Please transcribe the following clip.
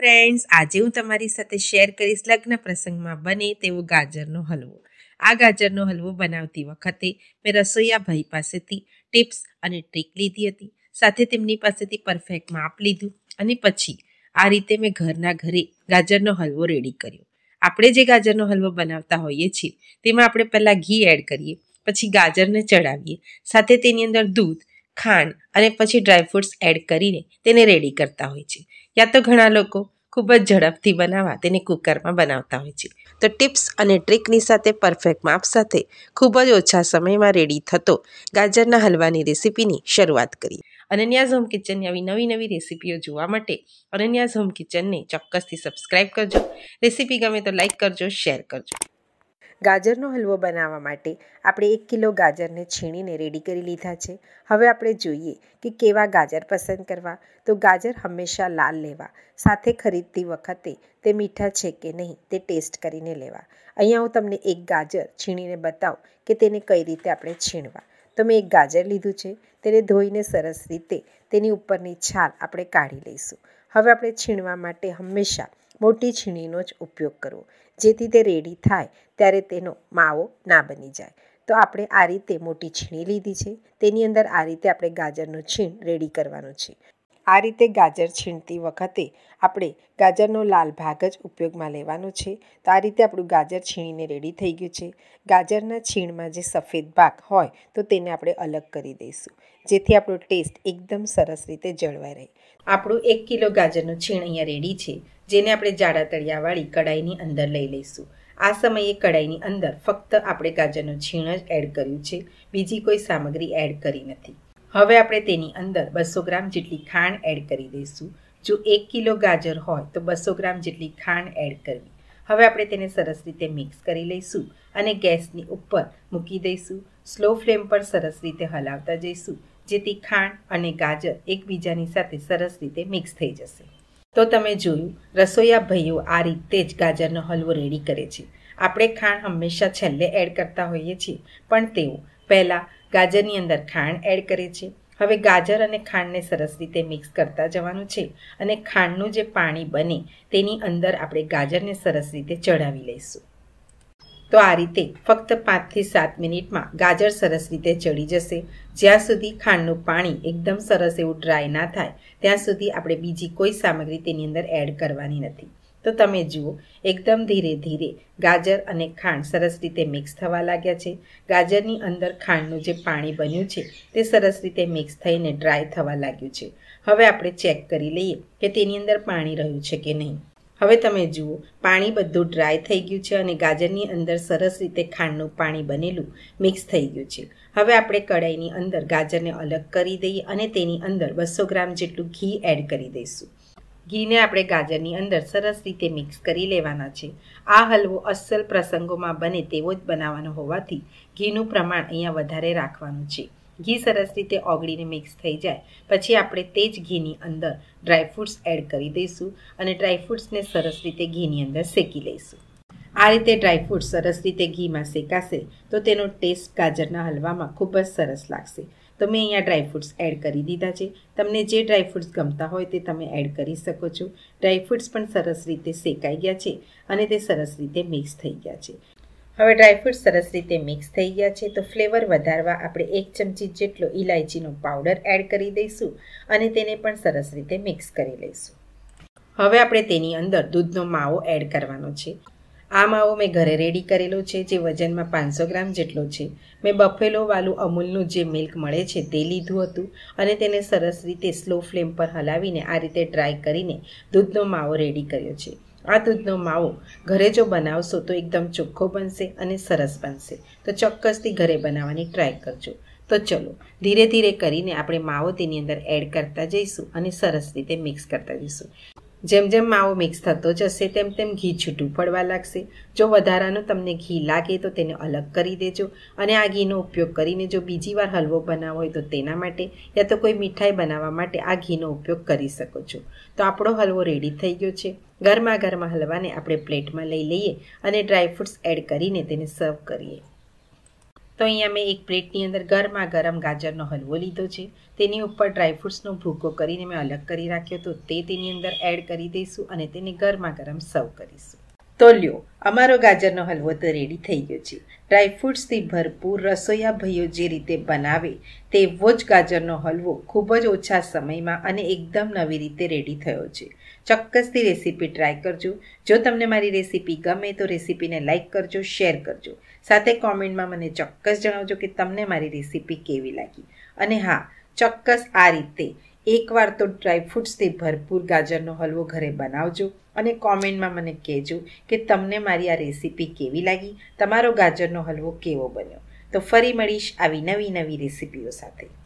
Friends, आज हूँ तमारी साथे शेर करीश लग्न प्रसंग में बने तेवो गाजरनो हलवो। आ गाजरनो हलवो बनावती वखते मैं रसोईया भाई पासेथी टिप्स अने ट्रीक लीधी हती, साथे तेमनी पासेथी परफेक्ट माप लीधुं अने पछी आ रीते मैं घरना घरे गाजरनो हलवो रेडी कर्यो। आपणे जे गाजरनो हलवो बनावता होईए छीए तेमां आपणे पहला घी एड करीए, पछी गाजरने चढ़ावीए, साथे तेनी अंदर दूध, खांड अने पछी ड्रायफ्रूट्स एड करीने तेने रेडी करता होय छे। या तो घणा लोको खूब ज झड़पथी बनावा तेने कूकर में बनावता होय छे। तो टिप्स अने ट्रीकनी साथे परफेक्ट माप साथे खूब ज ओछा समय में रेडी थतो गाजरना हलवानी रेसिपीनी शरूआत करीए। अनन्याज होम किचन आवी नवी नवी रेसिपीओ जोवा माटे अनन्याज होम किचन ने चोक्कसथी सब्सक्राइब करजो। रेसिपी गमे तो लाइक करजो, शेर करजो। गाजरनो हलवो बनावा माटे आपणे 1 किलो गाजरने छीणीने रेडी करी लीधा छे। हवे आपणे जोईए कि केवा गाजर पसंद करवा। तो गाजर हमेशा लाल लेवा, साथे खरीदती वखते ते मीठा छे के नहीं ते टेस्ट करीने लेवा। अहींया हूँ तमने एक गाजर छीणीने बताव के तेने कई रीते आपणे छीणवा। तो मैं एक गाजर लीधुं छे, तेने धोईने सरस रीते तेनी उपरनी छाल आपणे काढी लईशुं। हवे आपणे छीणवा माटे हमेशा मोटी छीणीनो ज उपयोग करवो, जेथी ते रेडी थाय त्यारे तेनो मावो ना बनी जाए। तो आपणे आ रीते मोटी छीणी लीधी छे, तेनी अंदर आ रीते आपणे गाजरनो छीण रेडी करवानो छे। आ रीते गाजर छीणती वखते आपणे गाजरनो लाल भाग ज उपयोगमां लेवानो छे। तो आ रीते आपणुं गाजर छीणीने रेडी थई गयुं छे। गाजरना छीणमां जे सफेद भाग होय तो तेने आपणे अलग करी दईशुं, जेथी आपणो टेस्ट एकदम सरस रीते जळवाई रहे। आपणुं 1 किलो गाजरनुं छीण अहींया रेडी छे, जेने आपणे जाड़ा तळियावाळी कढाईनी अंदर लई लईशुं। आ समये कढाईनी अंदर फक्त आपणे गाजरनुं छीण ज एड कर्युं छे, बीजी कोई सामग्री एड करी नथी। हवे आपणे तेनी अंदर 200 ग्राम जेटली खाण एड करी दईशुं। जो 1 किलो गाजर होय तो 200 ग्राम जेटली खाण एड करवी। हवे आपणे तेने सरस रीते मिक्स करी लईशुं अने गैसनी उपर मूकी दईशुं। स्लो फ्लेम पर सरस रीते हलावता जईशुं, जेथी खाण अने गाजर एकबीजानी साथे सरस रीते मिक्स थई जशे। तो तमे जोयुं, रसोईया भाईओ आ रीते ज गाजरनो हलवो रेडी करे छे। आपणे खाण हमेशा छेल्ले एड करता होईए छीए, पण तेओ पहेला गाजरनी अंदर खाण एड करे छे। हवे गाजर अने खाणने सरस रीते मिक्स करता जवानुं छे अने खाणनुं जे पाणी बने तेनी अंदर आपणे गाजरने सरस रीते चढ़ावी लईशुं। तो आ रीते फक्त 5 થી 7 મિનિટ में गाजर सरस रीते चढ़ी जशे। ज्यां सुधी खाणनुं पाणी एकदम सरस एवं ड्राय ना थाय त्यां सुधी आपणे बीजी कोई सामग्री तेनी अंदर एड करवानी नथी। तो तमे जुओ, एकदम धीरे धीरे गाजर अने खाण सरस रीते मिक्स थवा लाग्या छे। गाजरनी अंदर खाणनुं जे पाणी बन्युं छे ते सरस रीते मिक्स थईने ड्राय थवा लाग्युं छे। हवे आपणे चेक करी लईए के तेनी अंदर पाणी रह्युं छे के नहीं। हवे तमे जुओ, पाणी बधुं ड्राय थई गयुं छे अने गाजरनी अंदर सरस रीते खाणनुं पाणी बनेलुं मिक्स थई गयुं छे। हवे आपणे कढाईनी अंदर गाजरने अलग करी दઈએ अने तेनी अंदर 200 ગ્રામ જેટલું ઘી એડ કરી દઈશું। घी ने आपणे गाजरनी अंदर सरस रीते मिक्स करी लेवाना छे। आ हलवो अस्सल प्रसंगों में बने तेवो ज बनावानो होवाथी घीनुं प्रमाण अहींया वधारे राखवानुं छे। घी सरस रीते ओगळीने मिक्स थई जाए पछी आपणे ते ज घीनी अंदर ड्रायफ्रूट्स एड करी दईशुं अने ड्रायफ्रूट्सने सरस रीते घीनी अंदर शेकी लईशुं। आ रीते ड्रायफ्रूट सरस रीते घी में शेकाशे तो तेनो टेस्ट गाजरना हलवा में खूब ज सरस लागशे। तो मैं अहींया ड्रायफ्रूट्स एड करी दीधा छे। तमने जे ड्रायफ्रूट्स गमता होय ते तमे एड करी शको छो। ड्रायफ्रूट्स पण सरस रीते शेकाई गया छे अने ते सरस रीते मिक्स थई गया छे। हवे ड्रायफ्रूट्स सरस रीते मिक्स थई गया छे तो फ्लेवर वधारवा आपणे 1 चमची जेटलो इलायचीनो पाउडर एड करी दईशुं अने तेने पण सरस रीते मिक्स करी लईशुं। हवे आपणे तेनी अंदर दूधनो मावो एड करवानो छे। आ मावो मैं घरे रेडी करेलो छे, जे वजन में 500 ग्राम जेटलो छे। मैं बफेलो वालू अमूलनु जे मिल्क मळे छे ते लीधुं हतुं अने तेने सरस रीते स्लो फ्लेम पर हलावीने आ रीते ड्राय करीने दूधनो मावो रेडी कर्यो छे। आ दूधनो मावो घरे जो बनावशो तो एकदम चोख्खो बनशे अने सरस बनशे। तो चोक्कसथी घरे बनाववानी ट्राय करजो। तो चलो धीरे धीरे करीने आपणे मावो तेनी अंदर एड करता जईशुं अने सरस रीते मिक्स करता जईशुं। जेम जेम मावो मिक्स थतो जशे तेम तेम घी छूटू पड़वा लागशे। जो वधारानुं तमने घी लागे तो तेने अलग करी देजो अने आ घीनो उपयोग करीने जो बीजी वार हलवो बनावो होय तो तेना माटे या तो कोई मिठाई बनाववा माटे आ घीनो उपयोग करी शको छो। तो आपणो हलवो रेडी थई गयो छे। गरमा गरमा हलवाने आपणे प्लेटमां लई लઈએ अने ड्रायफ्रूट्स एड करीने तेने सर्व करीए। तो अहीं अमे एक प्लेटनी अंदर गरमा गरम गाजरनो हलवो लीधो छे, तेनी उपर ड्रायफ्रूट्सनो भूको करीने मैं अलग करी राख्यो तो ते तेनी अंदर एड करी दईशुं अने तेने गरमा गरम सर्व करीशुं। तो ल्यो अमारो गाजरनो हलवो तो रेडी थई गयो छे। ड्रायफ्रूट्सथी भरपूर रसोईया भाईओ जे रीते बनावे तेवो ज गाजरनो हलवो खूब ज ओछा समयमां अने एकदम नवी रीते रेडी थयो छे। चक्कसथी रेसिपी ट्राय करजो। जो तमने मारी रेसिपी गमे तो रेसिपी ने लाइक करजो, शेर करजो, साथे कॉमेंट में मने चक्कस जणावजो कि तमने मारी रेसिपी केवी लागी। अने हाँ, चक्कस आ रीते एक वार तो ड्रायफ्रूट्सथी भरपूर गाजरनो हलवो घरे बनावजो अने कॉमेंट में मने कहेजो कि तमने मारी आ रेसिपी केवी लागी, तमारो गाजरनो हलवो केवो बन्यो। तो फरी मळीश आवी नवी नवी रेसिपीओ साथे।